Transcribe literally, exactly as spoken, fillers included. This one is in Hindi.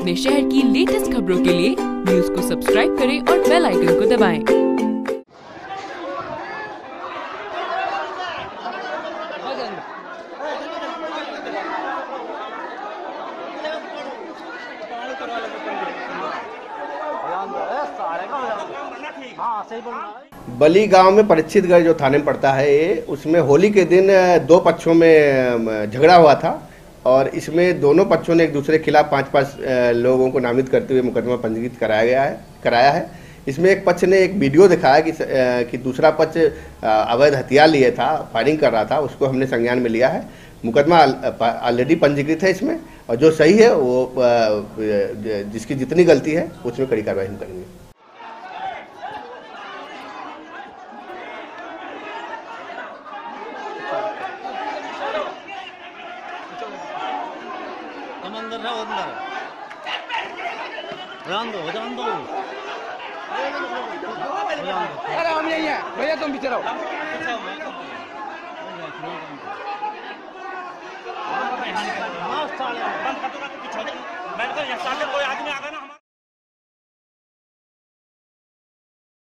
अपने शहर की लेटेस्ट खबरों के लिए न्यूज को सब्सक्राइब करें और बेल आइकन को दबाएं। बली गांव में परीक्षितगढ़ जो थाने में पड़ता है, उसमें होली के दिन दो पक्षों में झगड़ा हुआ था और इसमें दोनों पक्षों ने एक दूसरे के खिलाफ पाँच पाँच लोगों को नामित करते हुए मुकदमा पंजीकृत कराया गया है कराया है। इसमें एक पक्ष ने एक वीडियो दिखाया कि कि दूसरा पक्ष अवैध हथियार लिए था, फायरिंग कर रहा था, उसको हमने संज्ञान में लिया है। मुकदमा ऑलरेडी पंजीकृत है इसमें, और जो सही है वो जिसकी जितनी गलती है उसमें कड़ी कार्रवाई हम करेंगे। अरे हम यही हैं भैया, तुम पीछे रहो। मैं तो यहाँ